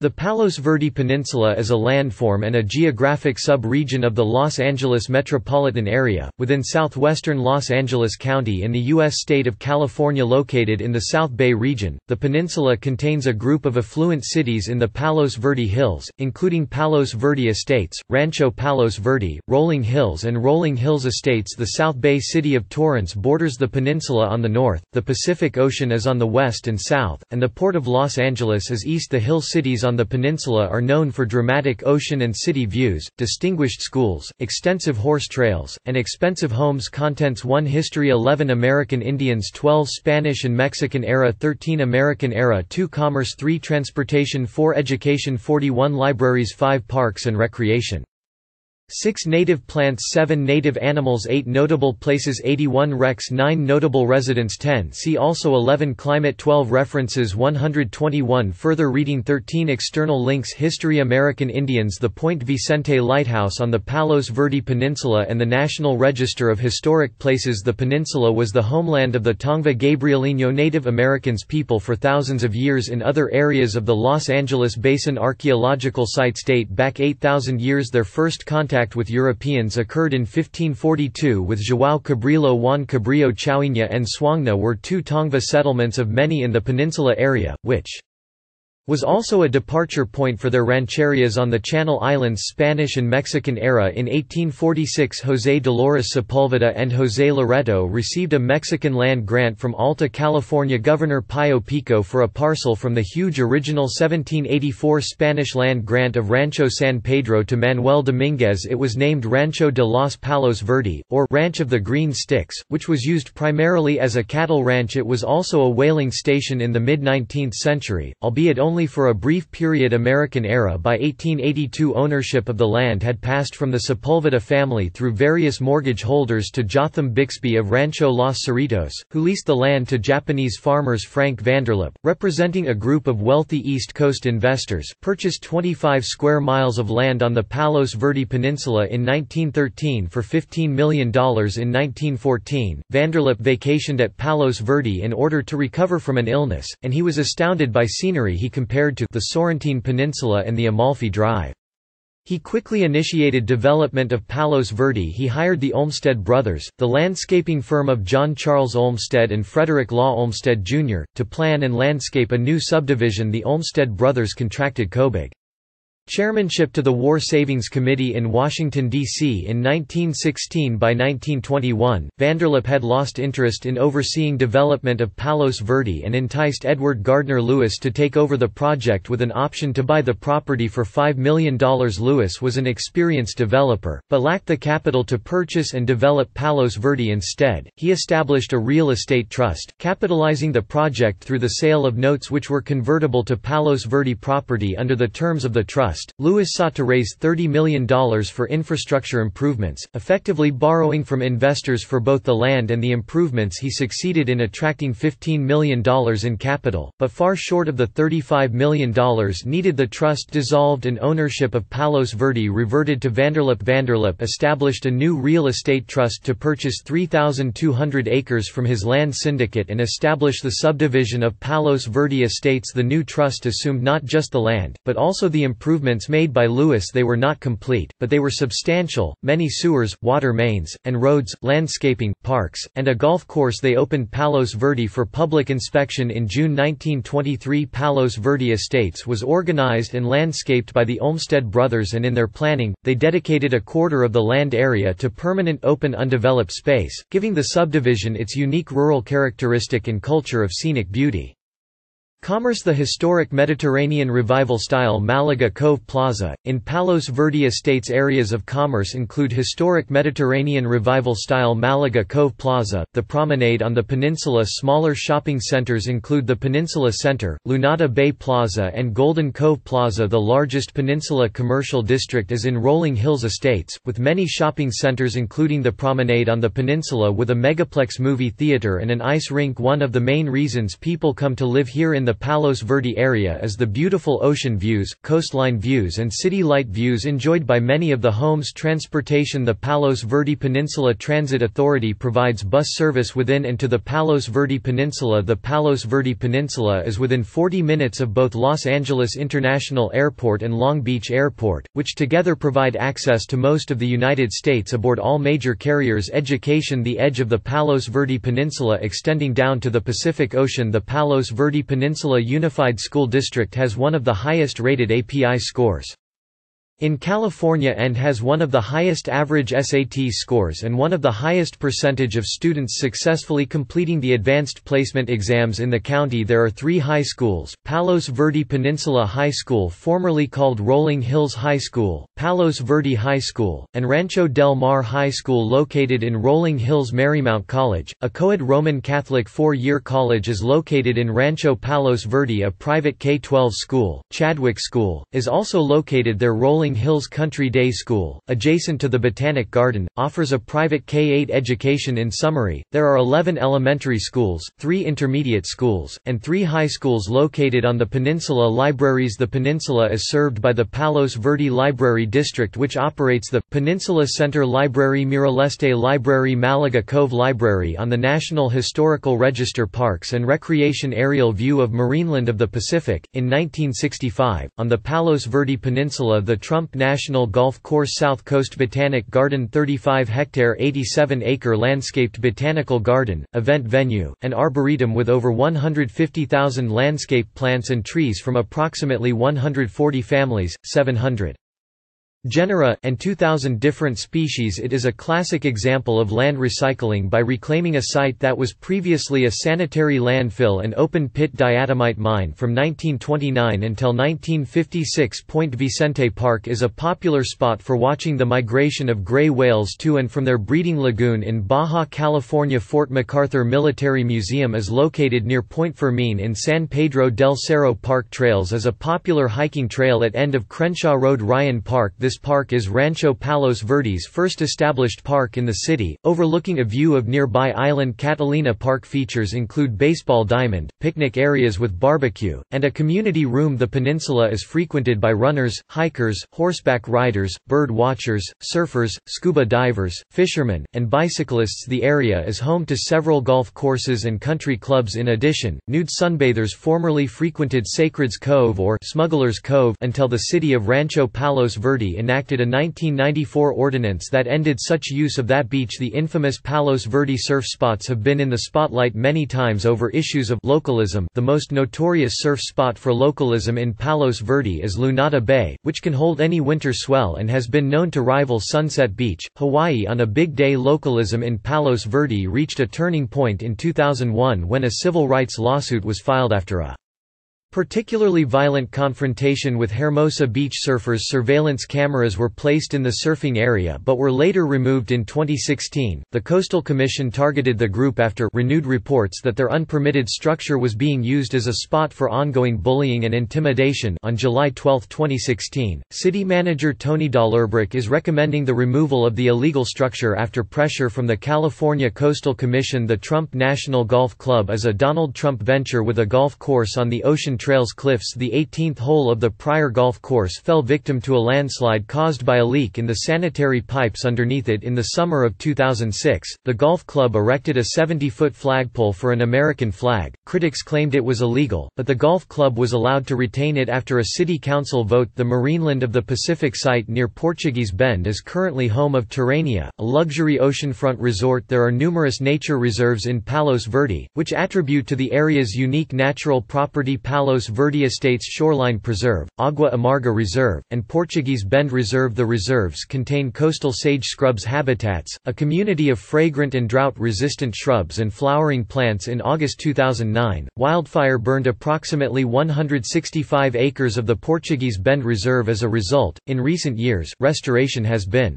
The Palos Verdes Peninsula is a landform and a geographic sub-region of the Los Angeles metropolitan area, within southwestern Los Angeles County in the U.S. state of California, located in the South Bay region. The peninsula contains a group of affluent cities in the Palos Verdes Hills, including Palos Verde Estates, Rancho Palos Verde, Rolling Hills and Rolling Hills Estates. The South Bay city of Torrance borders the peninsula on the north, the Pacific Ocean is on the west and south, and the Port of Los Angeles is east. The hill cities on the peninsula are known for dramatic ocean and city views, distinguished schools, extensive horse trails, and expensive homes. Contents: 1 History, 11 American Indians, 12 Spanish and Mexican Era, 13 American Era, 2 Commerce, 3 Transportation, 4 Education, 41 Libraries, 5 Parks and Recreation, 6 Native plants, 7 Native animals, 8 Notable places, 81 Rex, 9 Notable residents, 10 See also, 11 Climate, 12 References, 121 Further reading, 13 External links. History, American Indians, the Point Vicente Lighthouse on the Palos Verde Peninsula and the National Register of Historic Places. The peninsula was the homeland of the Tongva Gabrielino Native Americans people for thousands of years. In other areas of the Los Angeles Basin, archaeological sites date back 8,000 years. Their first contact with Europeans occurred in 1542 with João Cabrillo. Juan Cabrillo. Chowigna and Swangna were two Tongva settlements of many in the peninsula area, which was also a departure point for their rancherias on the Channel Islands. Spanish and Mexican Era. In 1846, José Dolores Sepúlveda and José Loreto received a Mexican land grant from Alta California Governor Pío Pico for a parcel from the huge original 1784 Spanish land grant of Rancho San Pedro to Manuel Dominguez. It was named Rancho de los Palos Verde, or Ranch of the Green Sticks, which was used primarily as a cattle ranch. It was also a whaling station in the mid-19th century, albeit only for a brief period. American Era. By 1882, ownership of the land had passed from the Sepulveda family through various mortgage holders to Jotham Bixby of Rancho Los Cerritos, who leased the land to Japanese farmers. Frank Vanderlip, representing a group of wealthy East Coast investors, purchased 25 square miles of land on the Palos Verde Peninsula in 1913 for $15 million. In 1914, Vanderlip vacationed at Palos Verde in order to recover from an illness, and he was astounded by scenery he compared to the Sorrentine Peninsula and the Amalfi Drive. He quickly initiated development of Palos Verde. He hired the Olmsted brothers, the landscaping firm of John Charles Olmsted and Frederick Law Olmsted, Jr., to plan and landscape a new subdivision. The Olmsted brothers contracted Kobig chairmanship to the War Savings Committee in Washington, D.C. in 1916. By 1921, Vanderlip had lost interest in overseeing development of Palos Verde and enticed Edward Gardner Lewis to take over the project with an option to buy the property for $5 million. Lewis was an experienced developer, but lacked the capital to purchase and develop Palos Verde. Instead, he established a real estate trust, capitalizing the project through the sale of notes which were convertible to Palos Verde property. Under the terms of the trust, Lewis sought to raise $30 million for infrastructure improvements, effectively borrowing from investors for both the land and the improvements. He succeeded in attracting $15 million in capital, but far short of the $35 million needed. The trust dissolved and ownership of Palos Verde reverted to Vanderlip. Vanderlip established a new real estate trust to purchase 3,200 acres from his land syndicate and establish the subdivision of Palos Verde Estates. The new trust assumed not just the land, but also the improvements made by Lewis. They were not complete, but they were substantial: many sewers, water mains, and roads, landscaping, parks, and a golf course. They opened Palos Verde for public inspection in June 1923. Palos Verde Estates was organized and landscaped by the Olmsted brothers, and in their planning, they dedicated a quarter of the land area to permanent open undeveloped space, giving the subdivision its unique rural characteristic and culture of scenic beauty. Commerce. The historic Mediterranean revival style Malaga Cove Plaza, in Palos Verde Estates. Areas of commerce include historic Mediterranean revival style Malaga Cove Plaza, the promenade on the peninsula. Smaller shopping centers include the Peninsula Center, Lunada Bay Plaza and Golden Cove Plaza. The largest peninsula commercial district is in Rolling Hills Estates, with many shopping centers including the promenade on the peninsula with a megaplex movie theater and an ice rink. One of the main reasons people come to live here in the the Palos Verde area is the beautiful ocean views, coastline views and city light views enjoyed by many of the homes. Transportation: the Palos Verde Peninsula Transit Authority provides bus service within and to the Palos Verde Peninsula. The Palos Verde Peninsula is within 40 minutes of both Los Angeles International Airport and Long Beach Airport, which together provide access to most of the United States aboard all major carriers. Education: the edge of the Palos Verde Peninsula extending down to the Pacific Ocean. The Palos Verde Peninsula Unified School District has one of the highest rated API scores in California and has one of the highest average SAT scores and one of the highest percentage of students successfully completing the advanced placement exams in the county. There are three high schools: Palos Verde Peninsula High School, formerly called Rolling Hills High School, Palos Verde High School, and Rancho Del Mar High School. Located in Rolling Hills, Marymount College, a co-ed Roman Catholic four-year college, is located in Rancho Palos Verde. A private K-12 school, Chadwick School, is also located there. Rolling Hills Country Day School, adjacent to the Botanic Garden, offers a private K-8 education. In summary, there are 11 elementary schools, 3 intermediate schools, and 3 high schools located on the peninsula. Libraries: the peninsula is served by the Palos Verde Library District, which operates the Peninsula Center Library, Miraleste Library, Malaga Cove Library on the National Historical Register. Parks and Recreation: aerial view of Marineland of the Pacific. In 1965, on the Palos Verde Peninsula, the Trump National Golf Course, South Coast Botanic Garden, 35-hectare 87-acre landscaped botanical garden, event venue, and arboretum with over 150,000 landscape plants and trees from approximately 140 families, 700 genera, and 2,000 different species. It is a classic example of land recycling by reclaiming a site that was previously a sanitary landfill and open-pit diatomite mine from 1929 until 1956. Vicente Park is a popular spot for watching the migration of gray whales to and from their breeding lagoon in Baja California. Fort MacArthur Military Museum is located near Point Fermin in San Pedro del Cerro. Park Trails is a popular hiking trail at end of Crenshaw Road. Ryan Park. This park is Rancho Palos Verde's first established park in the city, overlooking a view of nearby island Catalina. Park features include baseball diamond, picnic areas with barbecue, and a community room. The peninsula is frequented by runners, hikers, horseback riders, bird watchers, surfers, scuba divers, fishermen, and bicyclists. The area is home to several golf courses and country clubs. In addition, nude sunbathers formerly frequented Sacred's Cove or Smuggler's Cove until the city of Rancho Palos Verde enacted a 1994 ordinance that ended such use of that beach. The infamous Palos Verde surf spots have been in the spotlight many times over issues of localism. The most notorious surf spot for localism in Palos Verde is Lunada Bay, which can hold any winter swell and has been known to rival Sunset Beach, Hawaii on a big day. Localism in Palos Verde reached a turning point in 2001 when a civil rights lawsuit was filed after a particularly violent confrontation with Hermosa Beach surfers. Surveillance cameras were placed in the surfing area but were later removed in 2016. The Coastal Commission targeted the group after renewed reports that their unpermitted structure was being used as a spot for ongoing bullying and intimidation. On July 12, 2016, city manager Tony Dollerbrook is recommending the removal of the illegal structure after pressure from the California Coastal Commission. The Trump National Golf Club is a Donald Trump venture with a golf course on the Ocean Trails Cliffs. The 18th hole of the Pryor golf course fell victim to a landslide caused by a leak in the sanitary pipes underneath it in the summer of 2006. The golf club erected a 70-foot flagpole for an American flag. Critics claimed it was illegal, but the golf club was allowed to retain it after a city council vote. The Marineland of the Pacific site near Portuguese Bend is currently home of Terrania, a luxury oceanfront resort. There are numerous nature reserves in Palos Verde, which attribute to the area's unique natural property. Palos Verde Estates Shoreline Preserve, Agua Amarga Reserve, and Portuguese Bend Reserve. The reserves contain coastal sage scrubs habitats, a community of fragrant and drought-resistant shrubs and flowering plants. In August 2009, wildfire burned approximately 165 acres of the Portuguese Bend Reserve. As a result, in recent years, restoration has been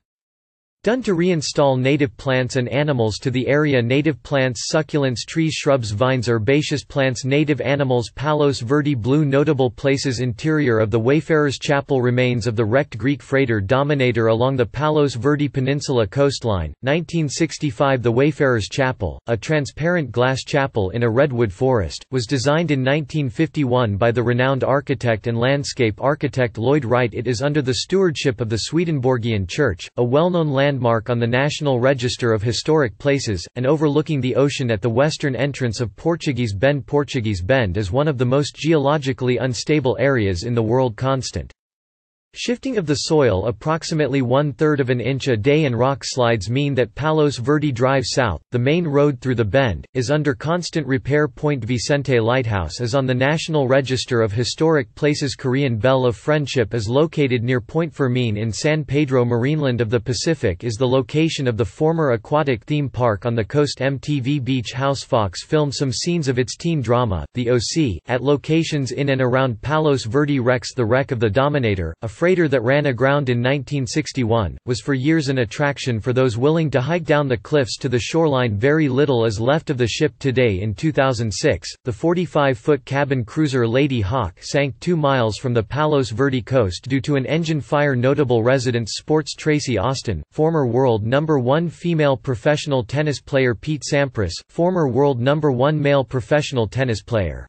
done to reinstall native plants and animals to the area. Native plants: succulents, trees, shrubs, vines. Herbaceous plants. Native animals: Palos Verde Blue. Notable places: interior of the Wayfarer's Chapel, remains of the wrecked Greek freighter Dominator along the Palos Verde Peninsula coastline. 1965. The Wayfarer's Chapel, a transparent glass chapel in a redwood forest, was designed in 1951 by the renowned architect and landscape architect Lloyd Wright. It is under the stewardship of the Swedenborgian Church, a well-known landmark on the National Register of Historic Places, and overlooking the ocean at the western entrance of Portuguese Bend. Portuguese Bend is one of the most geologically unstable areas in the world. Constant shifting of the soil, approximately 1/3 of an inch a day, and rock slides mean that Palos Verde Drive South, the main road through the bend, is under constant repair. Point Vicente Lighthouse is on the National Register of Historic Places. Korean Bell of Friendship is located near Point Fermin in San Pedro. Marineland of the Pacific is the location of the former aquatic theme park on the coast. MTV Beach House. Fox filmed some scenes of its teen drama, The O.C., at locations in and around Palos Verde. Rex: the wreck of the Dominator, a freighter that ran aground in 1961, was for years an attraction for those willing to hike down the cliffs to the shoreline. Very little is left of the ship today. In 2006, the 45-foot cabin cruiser Lady Hawk sank 2 miles from the Palos Verde coast due to an engine fire. Notable residents: sports: Tracy Austin, former world number 1 female professional tennis player. Pete Sampras, former world number 1 male professional tennis player.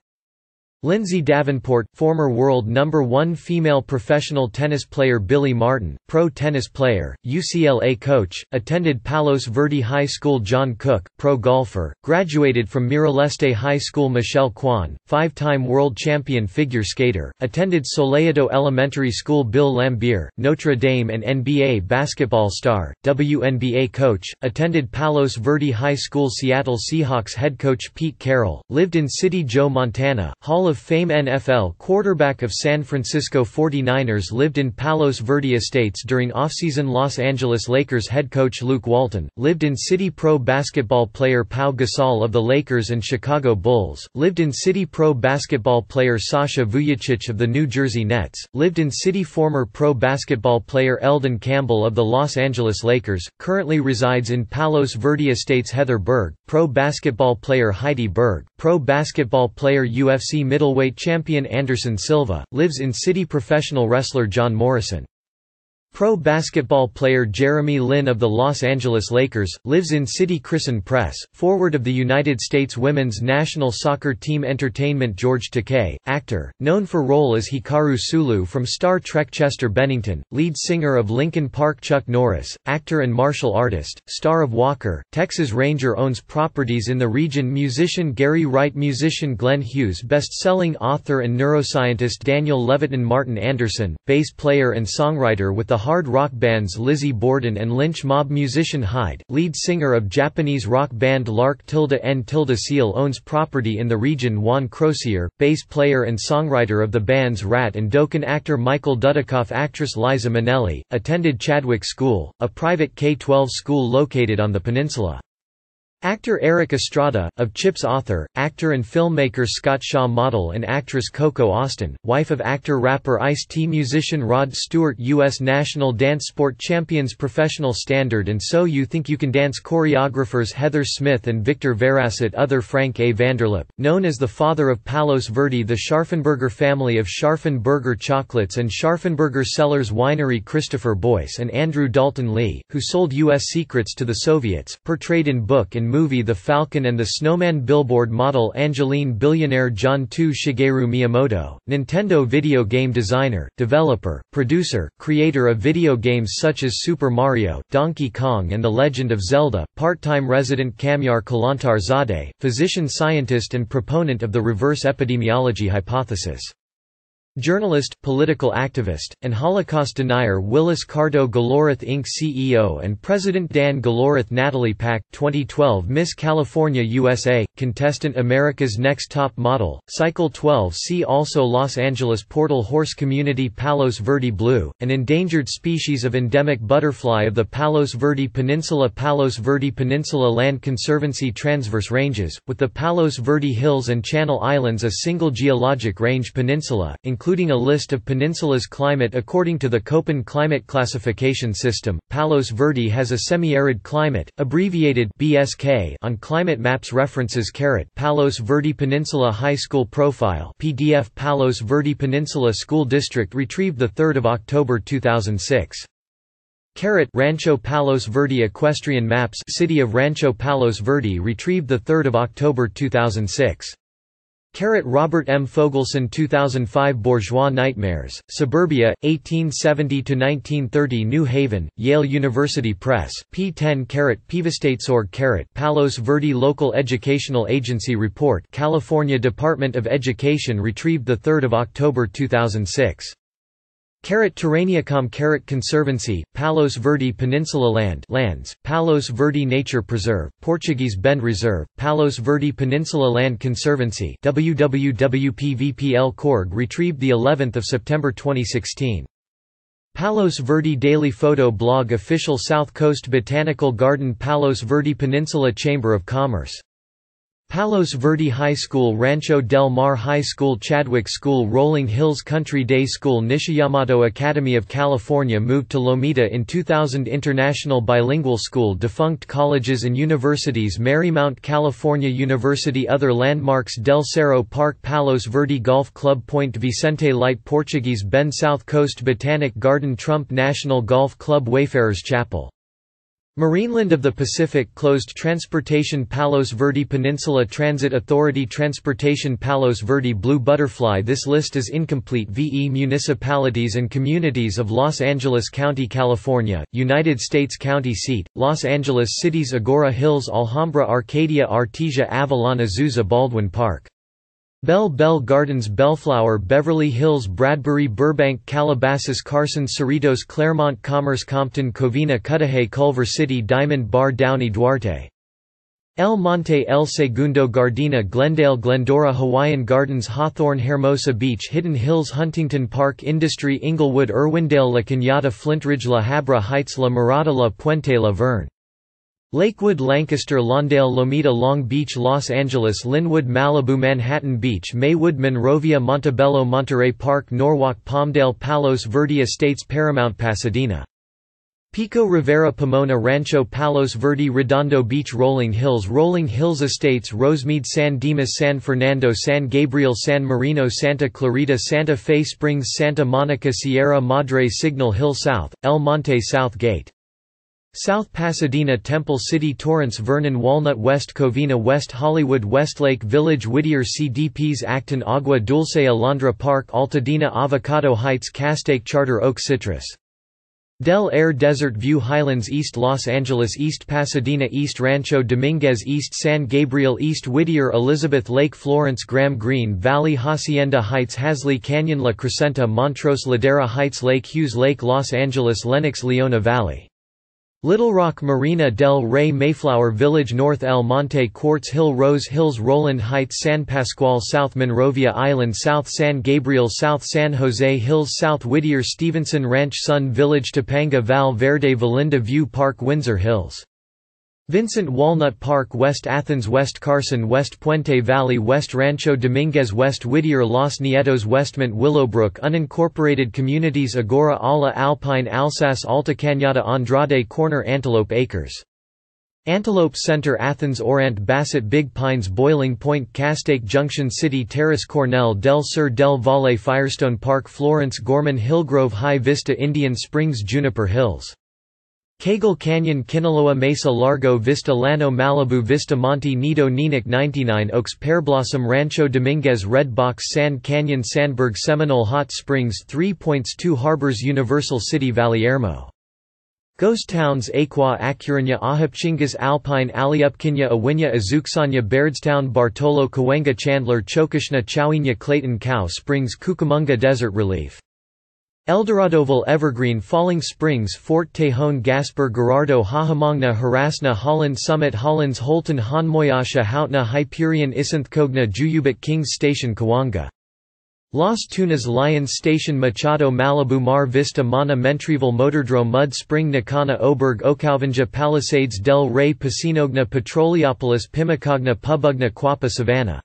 Lindsay Davenport, former world number 1 female professional tennis player. Billy Martin, pro tennis player, UCLA coach, attended Palos Verde High School. John Cook, pro golfer, graduated from Miraleste High School. Michelle Kwan, 5-time world champion figure skater, attended Soleado Elementary School. Bill Laimbeer, Notre Dame and NBA basketball star, WNBA coach, attended Palos Verde High School. Seattle Seahawks head coach Pete Carroll, lived in city. Joe Montana, Hall of Fame NFL quarterback of San Francisco 49ers, lived in Palos Verde Estates during offseason. Los Angeles Lakers head coach Luke Walton, lived in city. Pro basketball player Pau Gasol of the Lakers and Chicago Bulls, lived in city. Pro basketball player Sasha Vujicic of the New Jersey Nets, lived in city. Former pro basketball player Eldon Campbell of the Los Angeles Lakers, currently resides in Palos Verde Estates. Heather Berg, pro basketball player. Heidi Berg, pro basketball player. UFC middleweight champion Anderson Silva, lives in city. Professional wrestler John Morrison, pro basketball player. Jeremy Lin of the Los Angeles Lakers, lives in city. Kristen Press, forward of the United States women's national soccer team. Entertainment. George Takei, actor, known for role as Hikaru Sulu from Star Trek. Chester Bennington, lead singer of Linkin Park. Chuck Norris, actor and martial artist, star of Walker, Texas Ranger, owns properties in the region. Musician Gary Wright, musician Glenn Hughes, best-selling author and neuroscientist Daniel Levitin. Martin Anderson, bass player and songwriter with the hard rock bands Lizzie Borden and Lynch Mob. Musician Hyde, lead singer of Japanese rock band Lark-N-Seal, owns property in the region. Juan Crozier, bass player and songwriter of the bands Rat and Dokken. Actor Michael Dudikoff. Actress Liza Minnelli, attended Chadwick School, a private K-12 school located on the peninsula. Actor Eric Estrada, of Chips. Author, actor and filmmaker Scott Shaw. Model and actress Coco Austin, wife of actor-rapper Ice-T. Musician Rod Stewart. U.S. National Dance Sport Champions. Professional Standard and So You Think You Can Dance choreographers Heather Smith and Victor Verasset. Other: Frank A. Vanderlip, known as the father of Palos Verde. The Schaffenberger family of Schaffenberger Chocolates and Schaffenberger Cellars Winery. Christopher Boyce and Andrew Dalton Lee, who sold U.S. secrets to the Soviets, portrayed in book and movie The Falcon and the Snowman. Billboard model Angeline. Billionaire John II. Shigeru Miyamoto, Nintendo video game designer, developer, producer, creator of video games such as Super Mario, Donkey Kong and The Legend of Zelda. Part-time resident Kamyar Kalantarzadeh, physician, scientist and proponent of the reverse epidemiology hypothesis. Journalist, political activist, and Holocaust denier Willis Cardo. Galorith Inc. CEO and President Dan Galorith. Natalie Pack, 2012 Miss California USA, contestant. America's Next Top Model, Cycle 12. See also: Los Angeles Portal, Horse Community, Palos Verde Blue, an endangered species of endemic butterfly of the Palos Verde Peninsula. Palos Verde Peninsula Land Conservancy. Transverse ranges, with the Palos Verde Hills and Channel Islands a single geologic range peninsula, including including a list of peninsula's climate according to the Köppen climate classification system. Palos Verde has a semi-arid climate, abbreviated BSK, on climate maps. References: Palos Verde Peninsula High School Profile PDF. Palos Verde Peninsula School District, retrieved 3 October 2006. Rancho Palos Verde Equestrian Maps, City of Rancho Palos Verde, retrieved 3 October 2006. Robert M. Fogelson 2005. Bourgeois Nightmares, Suburbia, 1870–1930. New Haven, Yale University Press, p. 10. Pivastatesorg. Palos Verde Local Educational Agency Report, California Department of Education, retrieved 3 October 2006. Terraniacom. Conservancy, Palos Verde Peninsula Lands, Palos Verde Nature Preserve, Portuguese Bend Reserve, Palos Verde Peninsula Land Conservancy, www.pvpl.org, retrieved the 11th of September 2016. Palos Verde Daily Photo Blog, official South Coast Botanical Garden, Palos Verde Peninsula Chamber of Commerce. Palos Verde High School, Rancho Del Mar High School, Chadwick School, Rolling Hills Country Day School, Nishiyamato Academy of California, moved to Lomita in 2000. International Bilingual School, defunct colleges and universities, Marymount California University. Other landmarks: Del Cerro Park, Palos Verde Golf Club, Point Vicente Light, Portuguese Bend, South Coast Botanic Garden, Trump National Golf Club, Wayfarers Chapel. Marineland of the Pacific, closed transportation. Palos Verde Peninsula Transit Authority Transportation. Palos Verde Blue Butterfly. This list is incomplete. VE Municipalities and Communities of Los Angeles County, California, United States. County seat, Los Angeles. Cities: Agora Hills, Alhambra, Arcadia, Artesia, Avalon, Azusa, Baldwin Park, Bell Gardens, Bellflower, Beverly Hills, Bradbury, Burbank, Calabasas, Carson, Cerritos, Claremont, Commerce, Compton, Covina, Cudahy, Culver City, Diamond Bar, Downey, Duarte, El Monte, El Segundo, Gardena, Glendale, Glendora, Hawaiian Gardens, Hawthorne, Hermosa Beach, Hidden Hills, Huntington Park, Industry, Inglewood, Irwindale, La Cañada, Flint Ridge, La Habra Heights, La Mirada, La Puente, La Verne, Lakewood, Lancaster, Lawndale, Lomita, Long Beach, Los Angeles, Linwood, Malibu, Manhattan Beach, Maywood, Monrovia, Montebello, Monterey Park, Norwalk, Palmdale. Palos Verde Estates, Paramount, Pasadena, Pico Rivera, Pomona, Rancho Palos Verde, Redondo Beach, Rolling Hills Estates, Rosemead, San Dimas, San Fernando, San Gabriel, San Marino, Santa Clarita, Santa Fe Springs, Santa Monica, Sierra Madre, Signal Hill South, El Monte, Southgate, South Pasadena, Temple City, Torrance, Vernon, Walnut, West Covina, West Hollywood, Westlake Village, Whittier, CDPs, Acton, Agua Dulce, Alondra Park, Altadena, Avocado Heights, Castaic, Charter Oak, Citrus, Del Air, Desert View Highlands, East Los Angeles, East Pasadena, East Rancho Dominguez, East San Gabriel, East Whittier, Elizabeth Lake, Florence, Graham, Green Valley, Hacienda Heights, Hasley Canyon, La Crescenta, Montrose, Ladera Heights, Lake Hughes, Lake Los Angeles, Lenox, Leona Valley, Little Rock, Marina del Rey, Mayflower Village, North El Monte, Quartz Hill, Rose Hills, Roland Heights, San Pasqual, South Monrovia Island, South San Gabriel, South San Jose Hills, South Whittier, Stevenson Ranch, Sun Village, Topanga, Val Verde, Valinda View Park, Windsor Hills, Vincent, Walnut Park, West Athens, West Carson, West Puente Valley, West Rancho Dominguez, West Whittier, Los Nietos, Westmont, Willowbrook. Unincorporated communities: Agora, Ala, Alpine, Alsace, Alta Cañada, Andrade Corner, Antelope Acres, Antelope Center, Athens, Orant, Bassett, Big Pines, Boiling Point, Castaic, Junction City Terrace, Cornell, Del Sur, Del Valle, Firestone Park, Florence, Gorman, Hillgrove, High Vista, Indian Springs, Juniper Hills, Cagle Canyon, Kinaloa, Mesa Largo, Vista Llano, Malibu, Vista Monte, Nido, Neenah, 99 Oaks, Pearblossom, Rancho Dominguez, Red Box, Sand Canyon, Sandberg, Seminole, Hot Springs, Three Points, Two Harbors, Universal City, Valiermo, Ghost Towns, Aqua, Acureña, Ahapchingas, Alpine, Aliupkinya, Awinya, Azuxaña, Bairdstown, Bartolo, Cahuenga, Chandler, Chocoshna, Chowigna, Clayton, Cow Springs, Cucamonga, Desert Relief, Eldoradoville, Evergreen, Falling Springs, Fort Tejon, Gasper, Gerardo, Hahamongna, Harasna, Holland Summit, Hollins, Holton, Hanmoyasha, Houtna, Hyperion, Isanth, Cogna, Juyubit, Kings Station, Kawanga, Las Tunas, Lions Station, Machado, Malibu, Mar Vista, Mana, Mentryville, Motordrome, Mud Spring, Nakana, Oberg, Ocalvanja, Palisades, Del Rey, Pasinogna, Petroliopolis, Pimicogna, Pubugna, Quapa, Savannah,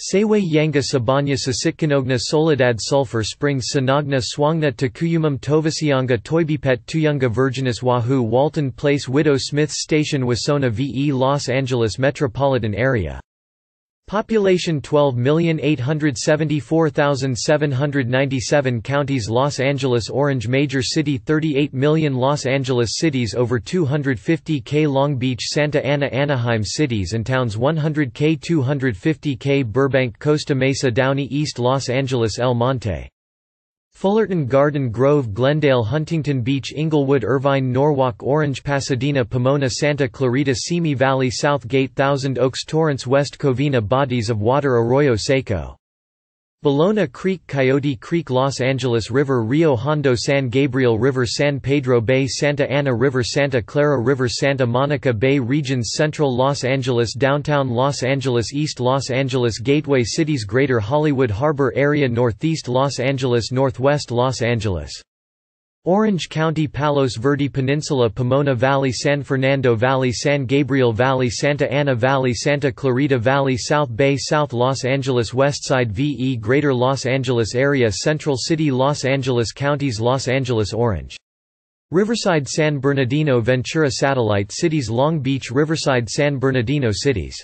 Sewe Yanga Sabanya Sasitkanogna Soledad Sulphur Springs Sanagna Swangna Takuyumum Tovasianga Toibipet Tuyunga Virginis Wahoo Walton Place Widow Smith Station Wasona VE Los Angeles Metropolitan Area. Population 12,874,797 Counties Los Angeles Orange Major City 38 million Los Angeles Cities over 250K Long Beach Santa Ana Anaheim Cities and Towns 100K 250K Burbank Costa Mesa Downey East Los Angeles El Monte Fullerton Garden Grove Glendale Huntington Beach Inglewood Irvine Norwalk Orange Pasadena Pomona Santa Clarita Simi Valley Southgate Thousand Oaks Torrance West Covina Bodies of Water Arroyo Seco Bologna Creek Coyote Creek Los Angeles River Rio Hondo San Gabriel River San Pedro Bay Santa Ana River Santa Clara River Santa Monica Bay Regions Central Los Angeles Downtown Los Angeles East Los Angeles Gateway Cities Greater Hollywood Harbor Area Northeast Los Angeles Northwest Los Angeles Orange County Palos Verde Peninsula Pomona Valley San Fernando Valley San Gabriel Valley Santa Ana Valley Santa Clarita Valley South Bay South Los Angeles Westside VE Greater Los Angeles Area Central City Los Angeles Counties Los Angeles Orange Riverside San Bernardino Ventura Satellite Cities Long Beach Riverside San Bernardino Cities